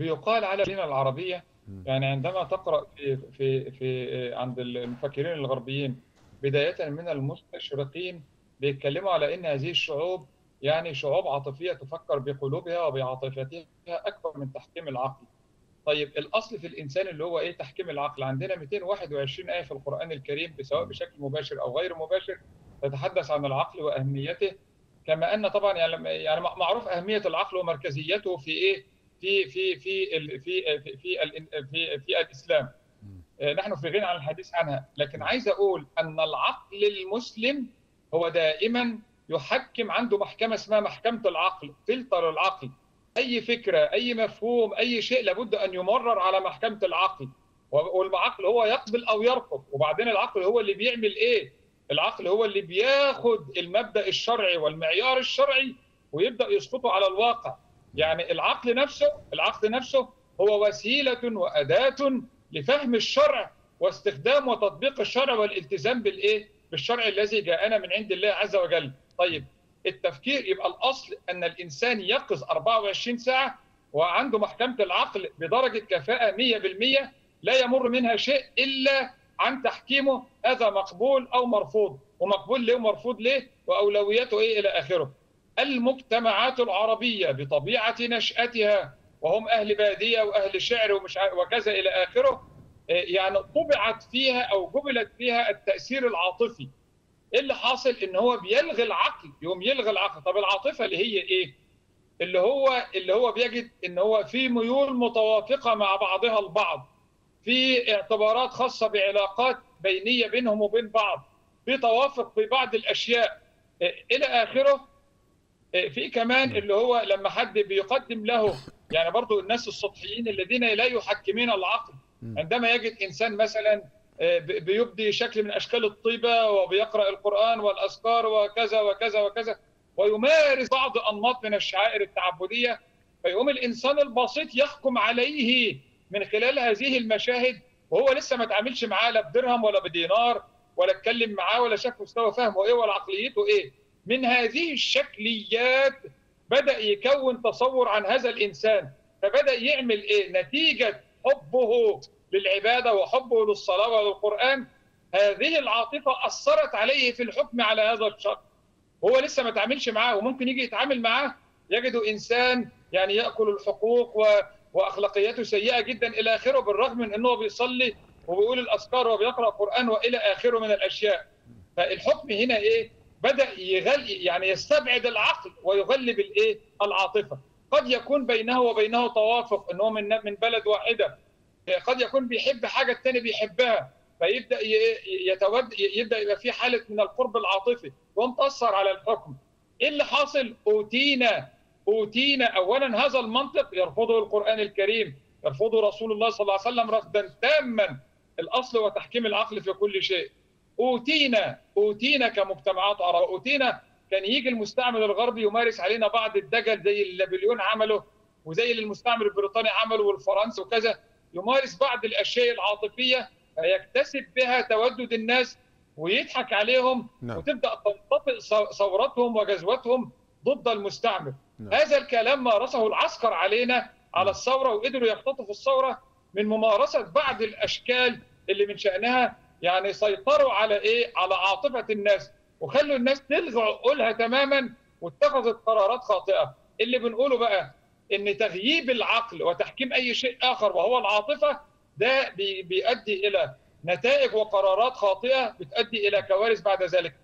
بيقال على اللغة العربية. يعني عندما تقرأ في عند المفكرين الغربيين بداية من المستشرقين بيتكلموا على أن هذه الشعوب يعني شعوب عاطفية تفكر بقلوبها وبعاطفتها أكثر من تحكيم العقل. طيب الأصل في الإنسان اللي هو إيه؟ تحكيم العقل. عندنا 221 آية في القرآن الكريم سواء بشكل مباشر أو غير مباشر تتحدث عن العقل وأهميته، كما أن طبعا يعني معروف أهمية العقل ومركزيته في إيه في في في في في في في الإسلام. نحن في غنى عن الحديث عنها، لكن عايز أقول أن العقل المسلم هو دائما يحكم، عنده محكمة اسمها محكمة العقل، فلتر العقل. أي فكرة، أي مفهوم، أي شيء لابد أن يمرر على محكمة العقل، والعقل هو يقبل أو يرفض. وبعدين العقل هو اللي بيعمل إيه؟ العقل هو اللي بياخد المبدأ الشرعي والمعيار الشرعي ويبدأ يسقطه على الواقع. يعني العقل نفسه هو وسيلة وأداة لفهم الشرع واستخدام وتطبيق الشرع والالتزام بالإيه؟ بالشرع الذي جاءنا من عند الله عز وجل. طيب التفكير، يبقى الأصل أن الإنسان يقظ 24 ساعة وعنده محكمة العقل بدرجة كفاءة 100%، لا يمر منها شيء إلا عن تحكيمه، هذا مقبول أو مرفوض، ومقبول ليه ومرفوض ليه، وأولوياته إيه إلى آخره. المجتمعات العربية بطبيعة نشأتها، وهم أهل بادية وأهل شعر وكذا إلى آخره، يعني طبعت فيها أو جبلت فيها التأثير العاطفي. إيه اللي حاصل؟ إن هو بيلغي العقل، يوم يلغي العقل. طب العاطفة اللي هي إيه؟ اللي هو بيجد إن هو في ميول متوافقة مع بعضها البعض، في اعتبارات خاصة بعلاقات بينية بينهم وبين بعض، في توافق في بعض الأشياء إلى آخره. في كمان اللي هو لما حد بيقدم له، يعني برضو الناس السطحيين الذين لا يحكمين العقل، عندما يجد إنسان مثلا بيبدي شكل من أشكال الطيبة وبيقرأ القرآن والأذكار وكذا وكذا وكذا ويمارس بعض أنماط من الشعائر التعبدية، فيقوم الإنسان البسيط يحكم عليه من خلال هذه المشاهد، وهو لسه ما تعاملش معاه لا بدرهم ولا بدينار ولا اتكلم معاه ولا شاف مستوى فهمه إيه ولا عقليته إيه. من هذه الشكليات بدأ يكون تصور عن هذا الإنسان، فبدأ يعمل إيه نتيجة حبه للعبادة وحبه للصلاة والقرآن. هذه العاطفة أثرت عليه في الحكم على هذا الشخص، هو لسه ما تعاملش معاه، وممكن يجي يتعامل معاه يجده إنسان يعني يأكل الحقوق وأخلاقياته سيئة جدا إلى آخره، بالرغم من أنه بيصلي وبيقول الأذكار وبيقرأ القرآن وإلى آخره من الأشياء. فالحكم هنا إيه؟ بدأ يعني يستبعد العقل ويغلب الايه؟ العاطفة. قد يكون بينه وبينه توافق ان هو من بلد واحدة، قد يكون بيحب حاجة الثاني بيحبها، فيبدأ يبقى في حالة من القرب العاطفي ومتأثر على الحكم. ايه اللي حاصل؟ أوتينا اولا هذا المنطق يرفضه القرآن الكريم، يرفضه رسول الله صلى الله عليه وسلم رفضا تاما. الأصل وتحكيم العقل في كل شيء. أوتينا كمجتمعات عربية، أوتينا كان يجي المستعمر الغربي يمارس علينا بعض الدجل زي اللي نابليون عمله وزي اللي المستعمر البريطاني عمله والفرنسي وكذا، يمارس بعض الأشياء العاطفية فيكتسب بها تودد الناس ويضحك عليهم. لا. وتبدأ تنطفئ ثورتهم وجزوتهم ضد المستعمر. لا. هذا الكلام مارسه العسكر علينا على الثورة، وقدروا يختطفوا الثورة من ممارسة بعض الأشكال اللي من شأنها يعني سيطروا على ايه؟ على عاطفة الناس، وخلوا الناس تلغي عقولها تماما واتخذت قرارات خاطئة. اللي بنقوله بقى ان تغييب العقل وتحكيم اي شيء اخر وهو العاطفة ده بيؤدي الى نتائج وقرارات خاطئة بتؤدي الى كوارث بعد ذلك.